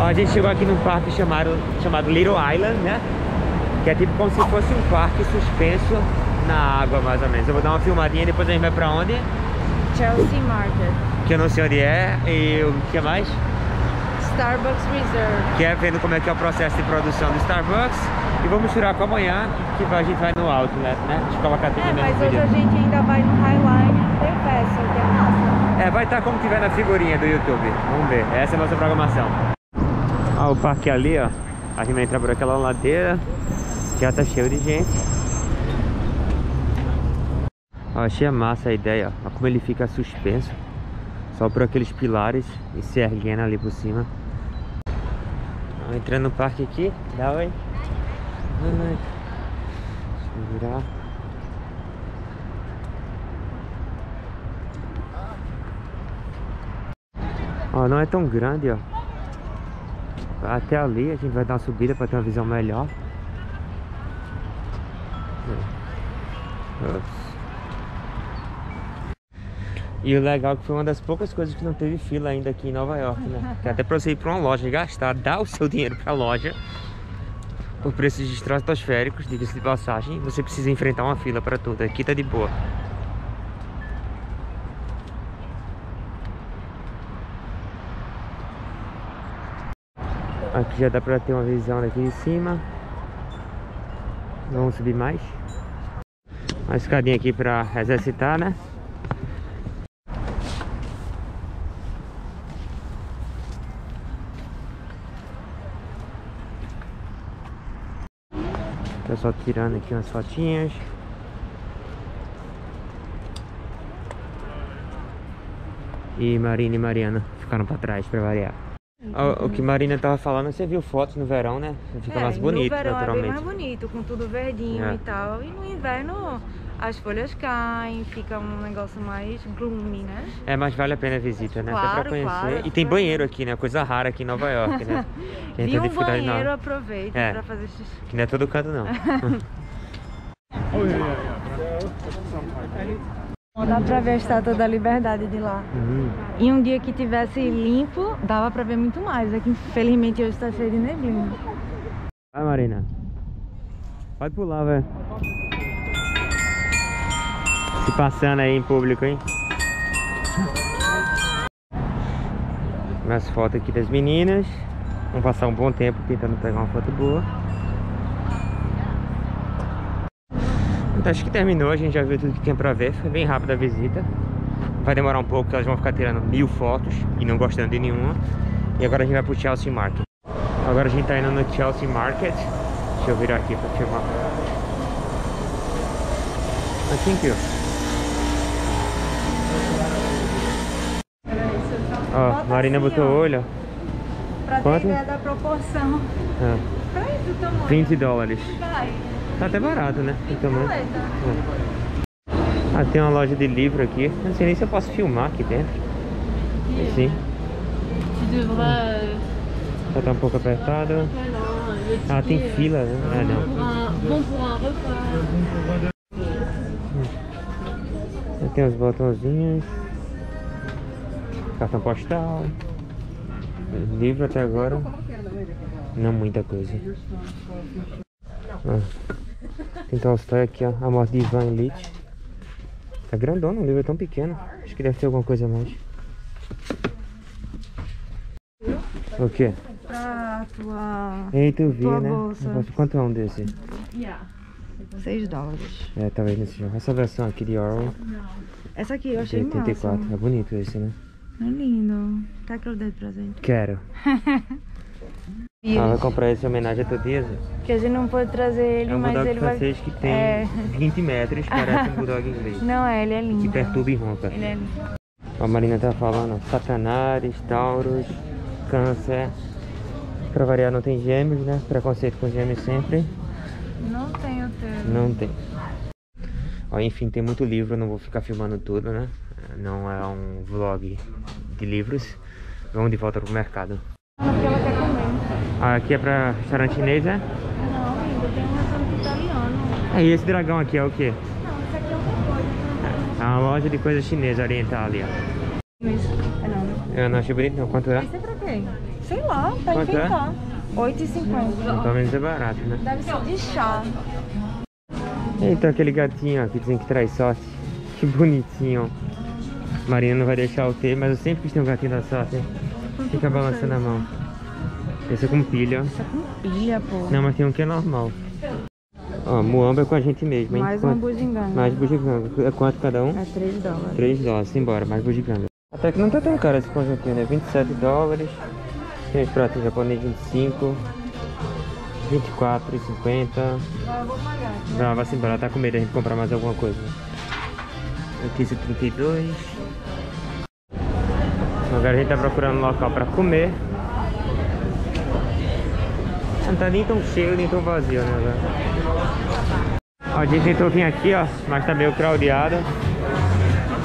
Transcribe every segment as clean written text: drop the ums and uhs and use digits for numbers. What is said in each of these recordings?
Ó, a gente chegou aqui num parque chamado Little Island, né? Que é tipo como se fosse um parque suspenso na água, mais ou menos. Eu vou dar uma filmadinha, depois a gente vai pra onde? Chelsea Market. Que eu não sei onde é. E o que mais? Starbucks Reserve. Que é vendo como é que é o processo de produção do Starbucks. E vamos tirar com amanhã, que a gente vai no outlet, né? Deixa eu colocar tudo no mesmo vídeo. Mas hoje a gente ainda vai no High Line, The Vessel, que é massa. É, vai estar como tiver na figurinha do YouTube. Vamos ver. Essa é a nossa programação. Ah, o parque ali, ó. A gente vai entrar por aquela ladeira. Já tá cheio de gente. Eu achei massa a ideia, ó, como ele fica suspenso só por aqueles pilares e se erguendo ali por cima. Ó, entrando no parque aqui, dá oi. Deixa eu virar. Ó, não é tão grande, ó. Até ali a gente vai dar uma subida para ter uma visão melhor. Ups. E o legal é que foi uma das poucas coisas que não teve fila ainda aqui em Nova Iorque, né? Que até pra você ir pra uma loja e gastar, dar o seu dinheiro pra loja por preços estratosféricos, diga-se de passagem, você precisa enfrentar uma fila pra tudo. Aqui tá de boa. Aqui já dá pra ter uma visão daqui de cima. Vamos subir mais. Uma escadinha aqui pra exercitar, né? Pessoal tirando aqui umas fotinhas. E Marina e Mariana ficaram pra trás, pra variar. O que Marina tava falando, você viu fotos no verão, né? Fica mais bonito, naturalmente. É bem mais bonito, com tudo verdinho e tal. E no inverno as folhas caem, fica um negócio mais gloomy, né? É, mas vale a pena a visita, né? Claro, até pra conhecer. Claro, e tem banheiro aqui, né? Coisa rara aqui em Nova Iorque, né? Viu um banheiro, aproveita pra fazer xixi. Que não é todo canto, não. Dá pra ver a Estátua da Liberdade de lá. E um dia que tivesse limpo, dava pra ver muito mais. É que infelizmente hoje tá cheio de neblina. Vai, Marina. Pode pular, velho. Se passando aí em público, hein? Minhas fotos aqui das meninas. Vamos passar um bom tempo tentando pegar uma foto boa. Então, acho que terminou, a gente já viu tudo que tinha pra ver. Foi bem rápida a visita. Vai demorar um pouco, porque elas vão ficar tirando 1000 fotos e não gostando de nenhuma. E agora a gente vai pro Chelsea Market. Agora a gente tá indo no Chelsea Market. Deixa eu virar aqui pra filmar. Assim que ó, Marina botou o olho. Pra ter ideia da proporção. $20. Tá até barato, né? Então, ah, tem uma loja de livro aqui. Não sei nem se eu posso filmar aqui dentro. Sim. Tá um pouco apertado. Ah, tem fila, né? Ah, não. Tem uns botãozinhos. Cartão postal. Livro até agora. Não muita coisa. Então está aqui, ó, A Morte de Ivan Ilitch. Tá grandona, o livro é tão pequeno. Acho que deve ter alguma coisa a mais. O que? Pra tua... Eita, eu vi, né? Bolsa. Quanto é um desse? $6. É, talvez nesse jogo. Essa versão aqui de Orwell. Essa aqui eu achei 84. Massa. É bonito esse, né? É lindo. Tá que eu dei de presente? Quero. Ah, vai comprar esse em homenagem a Todesa? Que a gente não pode trazer ele, mas ele vai... É um bulldog francês que tem 20 metros, parece um bulldog inglês. Não, é, ele é lindo. Que perturba e ronca. Ele é lindo. A Marina tá falando, Satanás, Tauros, Câncer. Pra variar não tem gêmeos, né? Preconceito com gêmeos sempre. Não tem o teu. Não tem. Ó, enfim, tem muito livro, não vou ficar filmando tudo, né? Não é um vlog de livros. Vamos de volta pro mercado. Aqui é pra restaurante chinês, é? Não, ainda tem um restaurante italiano. E esse dragão aqui é o quê? Não, isso aqui é outra coisa. É uma loja de coisa chinesa oriental ali, ó. Isso? É não, né? Eu não achei bonito, não. Quanto é? Isso é pra quem? Sei lá, pra enfeitar. É? 8,50. Talvez é barato, né? Deve ser de chá. Então aquele gatinho, ó, que dizem que traz sorte. Que bonitinho, ó. Marina não vai deixar eu ter, mas eu sempre quis ter um gatinho da sorte, hein? Fica balançando a mão. Esse é com pilha, ó. Esse é com pilha, pô. Não, mas tem um que é normal. Ó, muamba é com a gente mesmo, hein? Mais uma bugiganga. Mais bugiganga. É quanto cada um? É 3 dólares. 3 dólares, simbora, mais bugiganga. Até que não tá tão caro esse conjunto aqui, né? 27 dólares. Tem os pratos japonês 25. 24,50. Ah, eu vou pagar. Não, vai simbora, tá com medo de a gente comprar mais alguma coisa. Aqui esse 32. Agora a gente tá procurando um local pra comer. Não tá nem tão cheio, nem tão vazio, né, velho? Ó, a gente tentou vir aqui, ó, mas tá meio crowdado.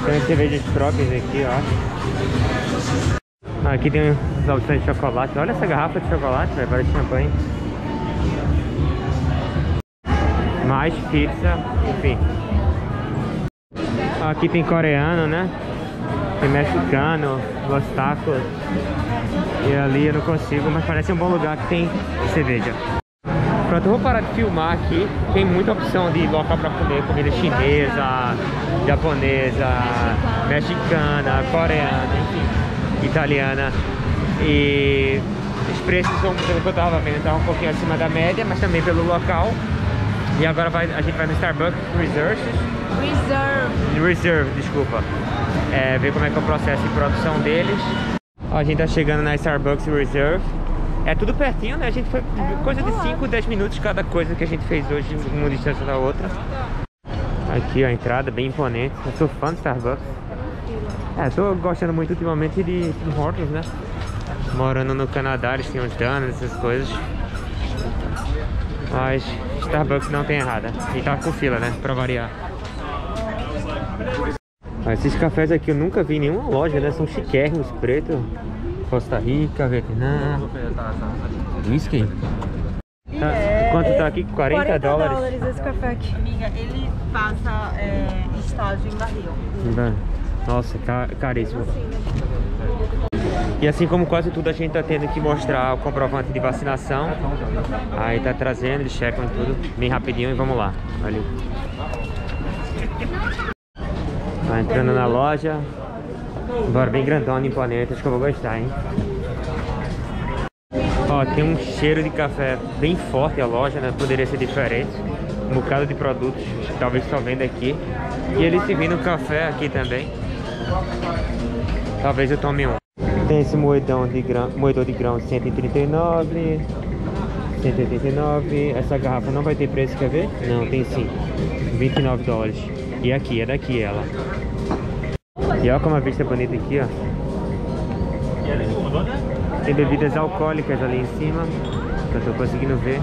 Tem cerveja de tropes aqui, ó. Aqui tem as opções de chocolate. Olha essa garrafa de chocolate, velho, parece champanhe. Mais pizza, enfim. Aqui tem coreano, né? Tem mexicano, los tacos. E ali eu não consigo, mas parece um bom lugar que tem cerveja. Pronto, eu vou parar de filmar aqui. Tem muita opção de local pra comer. Comida chinesa, japonesa, mexicana, coreana, enfim, italiana. E os preços, pelo que eu tava vendo, estavam um pouquinho acima da média, mas também pelo local. E agora a gente vai no Starbucks Reserve, desculpa. É, ver como é que é o processo de produção deles. Ó, a gente tá chegando na Starbucks Reserve. É tudo pertinho, né? A gente foi coisa de 5, 10 minutos cada coisa que a gente fez hoje, uma distância da outra. Aqui ó, a entrada bem imponente. Eu sou fã do Starbucks. É, tô gostando muito ultimamente de Tim Hortons, né? Morando no Canadá, eles têm uns donuts, essas coisas. Mas Starbucks não tem errada. E tá com fila, né? Pra variar. Esses cafés aqui eu nunca vi em nenhuma loja, né? São chiquérrimos, preto. Costa Rica, Vietnã. Whisky? Tá, quanto tá aqui? 40 dólares. 40 dólares esse café aqui. Amiga, ele passa estágio em barril. Nossa, caríssimo. E assim como quase tudo a gente tá tendo que mostrar o comprovante de vacinação. Aí tá trazendo, eles checam tudo bem rapidinho e vamos lá. Valeu. Tá entrando na loja. Agora bem grandona, imponente, acho que eu vou gostar, hein? Ó, tem um cheiro de café bem forte a loja, né? Poderia ser diferente. Um bocado de produtos, talvez só venda aqui. E eles se vindo café aqui também. Talvez eu tome um. Tem esse moedor de grão de 139, 189. Essa garrafa não vai ter preço, quer ver? Não, tem sim. 29 dólares. E aqui, é daqui ela. E olha como a vista é bonita aqui, ó. Tem bebidas alcoólicas ali em cima, que eu tô conseguindo ver.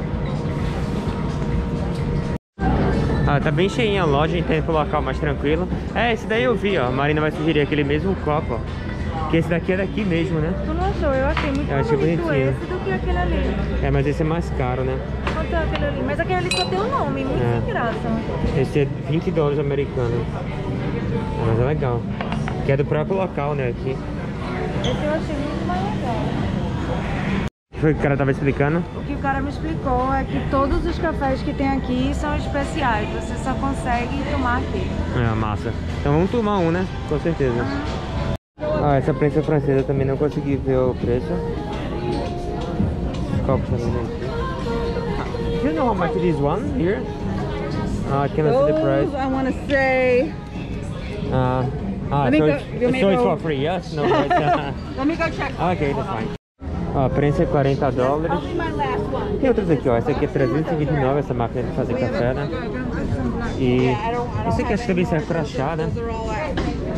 Ah, tá bem cheinha a loja, então é pro local mais tranquilo. É, esse daí eu vi, ó. A Marina vai sugerir aquele mesmo copo, ó. Porque esse daqui é daqui mesmo, né? Tu não achou? Eu achei muito mais bonito esse do que aquele ali. É, mas esse é mais caro, né? Quanto é aquele ali? Mas aquele ali só tem o nome, muito sem graça. Esse é 20 dólares americanos. Mas é legal. Que é do próprio local, né? Aqui. Esse eu achei muito mais legal. O que foi que o cara tava explicando? O que o cara me explicou é que todos os cafés que tem aqui são especiais. Você só consegue tomar aqui. É, massa. Então vamos tomar um, né? Com certeza. Ah, essa prensa francesa também não consegui ver o preço. Copo também aqui. Do you know how much it is one here? I cannot see the price. I want to say. So it's for free, yes? No, but, let me go check. Okay, that's fine. A prensa é 40 dólares. Tem outras aqui, ó. Essa aqui é 329, essa máquina de fazer café, né? E isso aqui acho que também serve pra chá, né?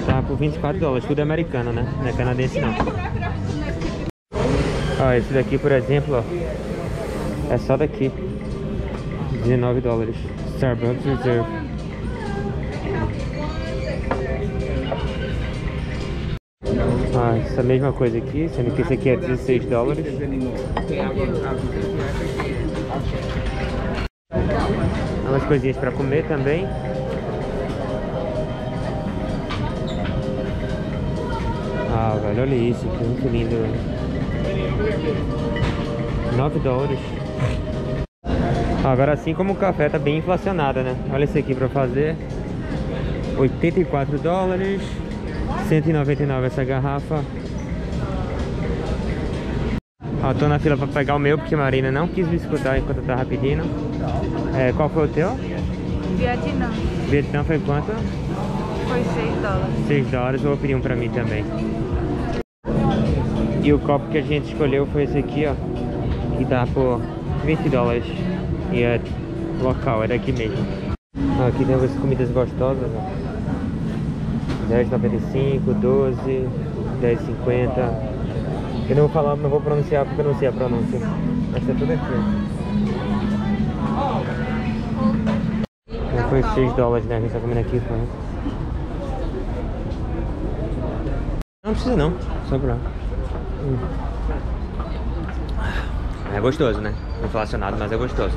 Tá por 24 dólares, tudo americano, né? Não é canadense, não. Ó, esse daqui, por exemplo, ó, é só daqui. 19 dólares. Starbucks Reserve. Ah, essa mesma coisa aqui, sendo que esse aqui é 16 dólares. Umas coisinhas pra comer também. Ah, velho, olha isso, que lindo. $9. Agora, assim como o café tá bem inflacionado, né? Olha esse aqui pra fazer. $84. 199 essa garrafa. Ó, tô na fila pra pegar o meu, porque a Marina não quis me escutar enquanto eu tava pedindo. É, qual foi o teu? Vietnã. Vietnã foi quanto? Foi $6. $6, vou pedir um pra mim também. E o copo que a gente escolheu foi esse aqui, ó, que dá por $20. E é local, é daqui mesmo. Ó, aqui tem algumas comidas gostosas, ó. $10,95, $12, $10,50. Eu não vou falar, não vou pronunciar porque eu não sei a pronúncia. Mas tá tudo aqui. Não foi $6, né? A gente tá comendo aqui, foi. Não precisa não, só pra... É gostoso, né? Inflacionado, mas é gostoso.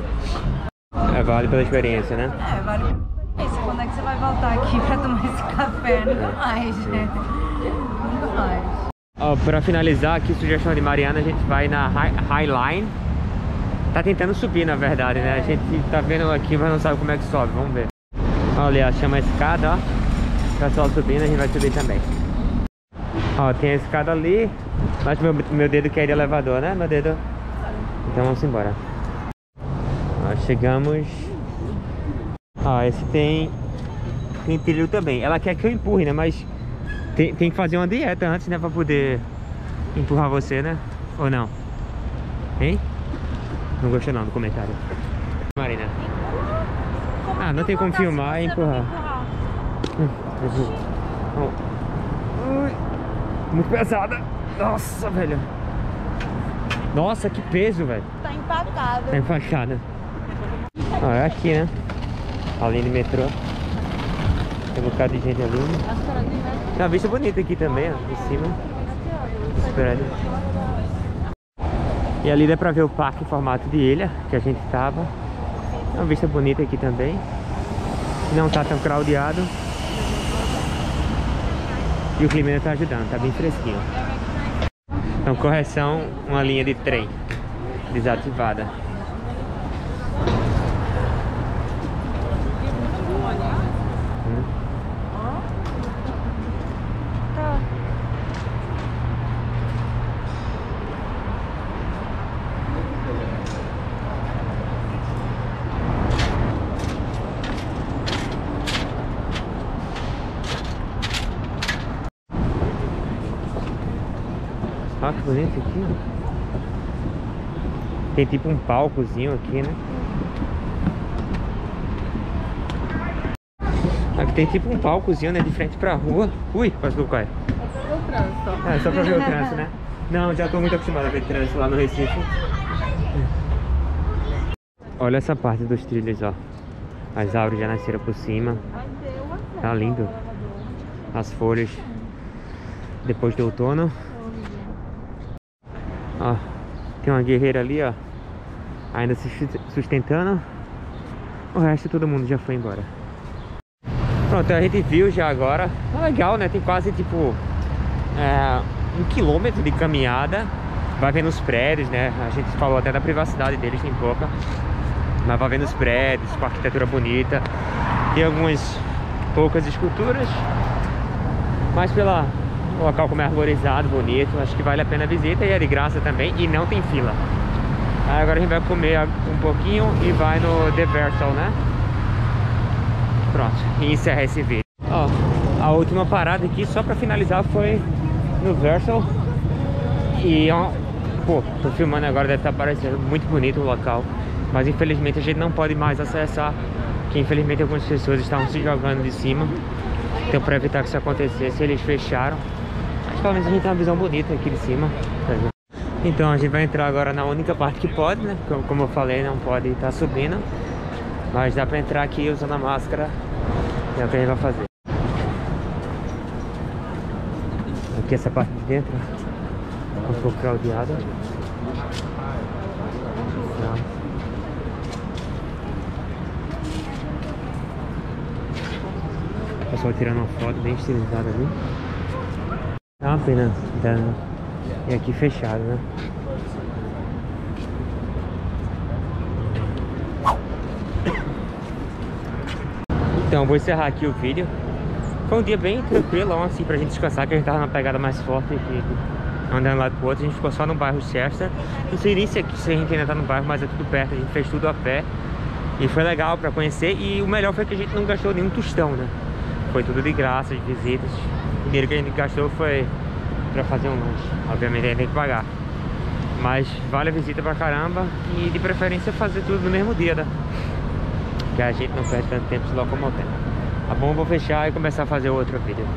É, vale pela experiência, né? É, vale. Quando é que você vai voltar aqui pra tomar esse café? Nunca mais, gente. Nunca mais. Ó, pra finalizar aqui, sugestão de Mariana, a gente vai na High Line. Tá tentando subir, na verdade, né? A gente tá vendo aqui, mas não sabe como é que sobe. Vamos ver. Olha, chama a escada, ó. O pessoal subindo, a gente vai subir também. Ó, tem a escada ali. Mas meu dedo quer ir de elevador, né? Meu dedo? Então vamos embora. Ó, chegamos. Ó, esse tem trilho também. Ela quer que eu empurre, né? Mas tem que fazer uma dieta antes, né? Pra poder empurrar você, né? Ou não? Hein? Não gostei não do comentário. Marina. Como não tem como filmar e empurrar. Muito pesada. Nossa, velho. Nossa, que peso, velho. Tá empacada. Tá empacada. Ó, é aqui, né? Além do metrô. Tem um bocado de gente ali. Tem uma vista bonita aqui também, ó, em cima. E ali dá pra ver o parque em formato de ilha que a gente tava. É uma vista bonita aqui também. Não tá tão crowdado. E o clima ainda tá ajudando, tá bem fresquinho. Então, correção, uma linha de trem desativada. Ah, que bonito aqui, ó. Tem tipo um palcozinho aqui, né? Aqui tem tipo um palcozinho, né? De frente pra rua. Ui, quase que eu caio. É só pra ver o trânsito, né? Não, já tô muito acostumado a ver trânsito lá no Recife. Olha essa parte dos trilhos, ó. As árvores já nasceram por cima. Tá lindo. As folhas. Depois do outono. Ó, tem uma guerreira ali, ó, ainda se sustentando. O resto todo mundo já foi embora. Pronto, a gente viu já agora. Tá legal, né? Tem quase tipo 1 quilômetro de caminhada. Vai vendo os prédios, né? A gente falou até da privacidade deles, tem pouca. Mas vai vendo os prédios, com a arquitetura bonita. Tem algumas poucas esculturas. Mas pela... O local como é arborizado, bonito, acho que vale a pena a visita e é de graça também e não tem fila. Aí agora a gente vai comer um pouquinho e vai no The Vessel, né? Pronto, e encerra esse vídeo. Ó, a última parada aqui, só pra finalizar, foi no Vessel. E ó, pô, tô filmando agora, deve estar parecendo muito bonito o local. Mas infelizmente a gente não pode mais acessar, porque infelizmente algumas pessoas estavam se jogando de cima. Então pra evitar que isso acontecesse, eles fecharam. Pelo menos a gente tem uma visão bonita aqui de cima. Então a gente vai entrar agora na única parte que pode, né? Como eu falei, não pode estar subindo. Mas dá pra entrar aqui usando a máscara. É o que a gente vai fazer. Aqui essa parte de dentro. Um pouco crowdeada. O pessoal tirando uma foto bem estilizada ali. É uma pena E aqui fechado, né? Então, vou encerrar aqui o vídeo. Foi um dia bem tranquilo, assim, pra gente descansar, que a gente tava na pegada mais forte aqui, andando de um lado pro outro. A gente ficou só no bairro Chester. Não sei nem se aqui, se a gente ainda tá no bairro, mas é tudo perto, a gente fez tudo a pé. E foi legal pra conhecer, e o melhor foi que a gente não gastou nenhum tostão, né? Foi tudo de graça, de visitas. O dinheiro que a gente gastou foi pra fazer um lanche. Obviamente a gente tem que pagar. Mas vale a visita pra caramba, e de preferência fazer tudo no mesmo dia, né? Que a gente não perde tanto tempo se locomovendo. Tá bom? Vou fechar e começar a fazer outro vídeo.